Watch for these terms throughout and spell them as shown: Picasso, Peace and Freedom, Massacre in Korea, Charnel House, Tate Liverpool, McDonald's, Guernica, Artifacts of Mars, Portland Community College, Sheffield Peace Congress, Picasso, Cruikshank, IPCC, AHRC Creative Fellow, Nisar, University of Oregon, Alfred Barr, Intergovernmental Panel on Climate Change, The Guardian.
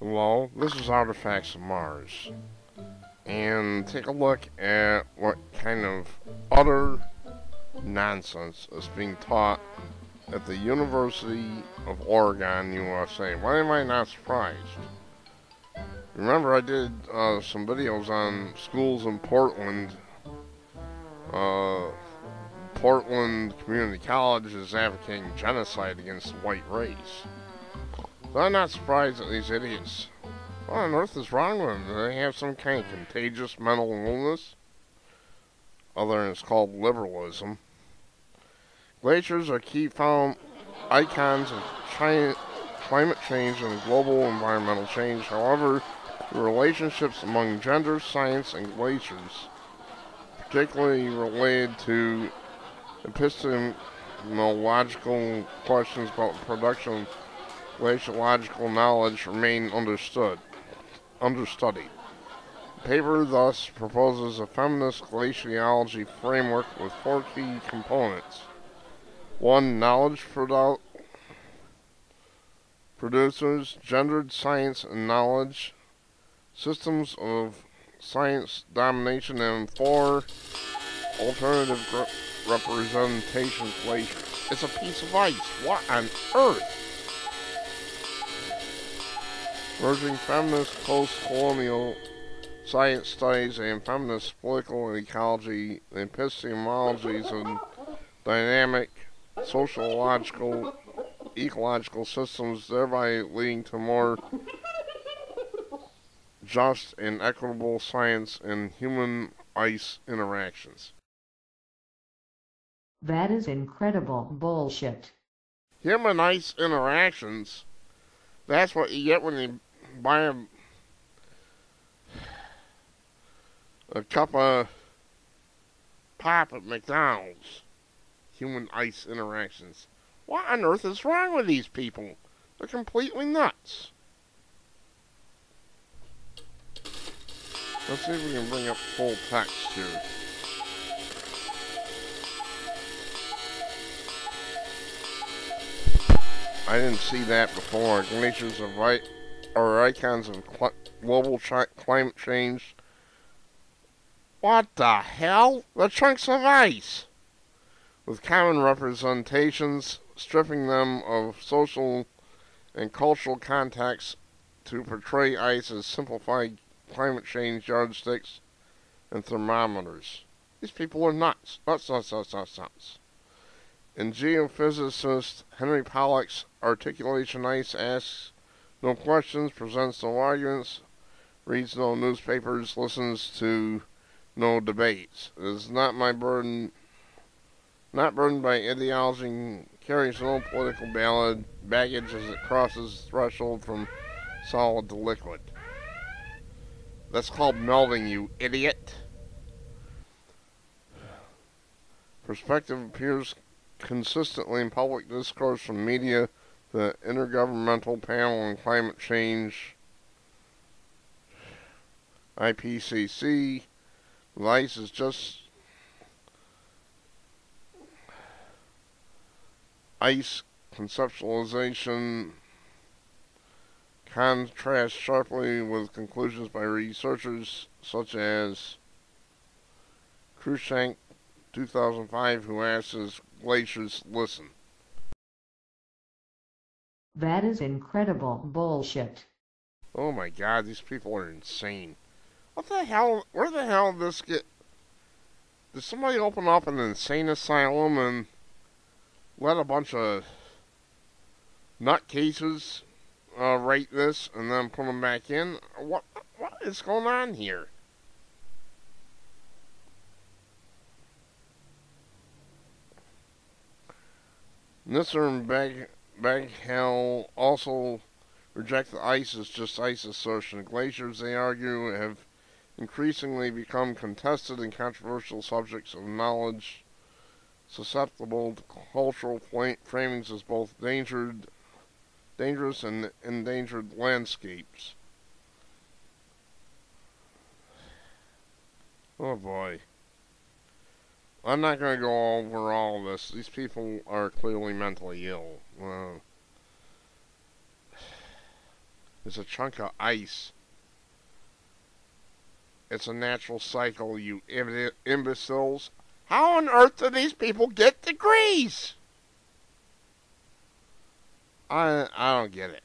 Hello, this is Artifacts of Mars, and take a look at what kind of utter nonsense is being taught at the University of Oregon, USA. Why am I not surprised? Remember, I did some videos on schools in Portland. Portland Community College is advocating genocide against the white race. So I'm not surprised at these idiots. What on earth is wrong with them? Do they have some kind of contagious mental illness? Other than it's called liberalism. Glaciers are key found icons of climate change and global environmental change. However, the relationships among gender, science, and glaciers, particularly related to epistemological questions about the production of glaciological knowledge, remain understudied. The paper thus proposes a feminist glaciology framework with four key components. 1. Knowledge producers, gendered science and knowledge, systems of science domination, and 4. Alternative representation glaciers. It's a piece of ice. What on earth? Merging feminist post-colonial science studies and feminist political ecology, the epistemologies and dynamic sociological, ecological systems, thereby leading to more just and equitable science and human-ice interactions. That is incredible bullshit. Human-ice interactions? That's what you get when you buy a cup of pop at McDonald's. Human ice interactions. What on earth is wrong with these people? They're completely nuts. Let's see if we can bring up full text here. I didn't see that before. Glaciers are icons of global climate change. What the hell? They're chunks of ice with common representations, stripping them of social and cultural contexts to portray ice as simplified climate change yardsticks and thermometers. These people are nuts. Nuts, nuts, nuts, nuts, nuts. And geophysicist Henry Pollock's Articulation Ice asks no questions, presents no arguments, reads no newspapers, listens to no debates. It is not my burden, not burdened by ideology, and carries no political baggage as it crosses the threshold from solid to liquid. That's called melding, you idiot. Perspective appears consistently in public discourse from media, the Intergovernmental Panel on Climate Change, IPCC. ICE is just ice conceptualization contrasts sharply with conclusions by researchers such as Cruikshank, 2005, who asks, glaciers listen. That is incredible bullshit. Oh my god, these people are insane. What the hell? Where the hell did this get? Did somebody open up an insane asylum and let a bunch of nutcases write this and then put them back in? What is going on here? Nisar and Bag also reject the ice as just ice assertion. Glaciers, they argue, have increasingly become contested and controversial subjects of knowledge, susceptible to cultural framings as both dangerous and endangered landscapes. Oh boy. I'm not going to go over all this. These people are clearly mentally ill. is a chunk of ice. It's a natural cycle, you imbeciles. How on earth do these people get degrees? I don't get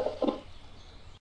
it.